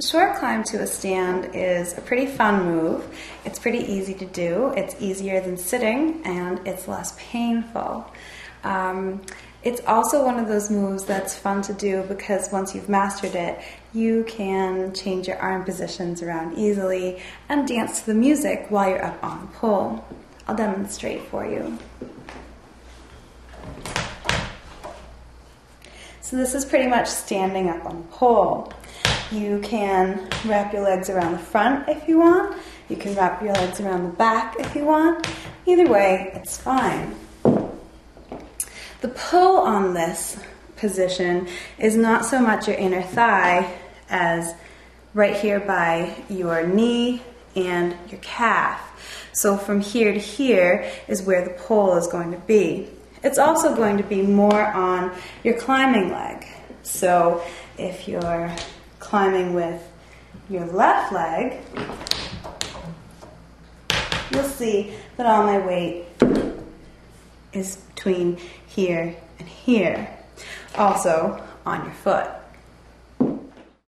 Short climb to a stand is a pretty fun move. It's pretty easy to do. It's easier than sitting and it's less painful. It's also one of those moves that's fun to do because once you've mastered it, you can change your arm positions around easily and dance to the music while you're up on the pole. I'll demonstrate for you. So this is pretty much standing up on the pole. You can wrap your legs around the front if you want. You can wrap your legs around the back if you want. Either way, it's fine. The pull on this position is not so much your inner thigh as right here by your knee and your calf. So from here to here is where the pull is going to be. It's also going to be more on your climbing leg. So if you're climbing with your left leg, you'll see that all my weight is between here and here, also on your foot.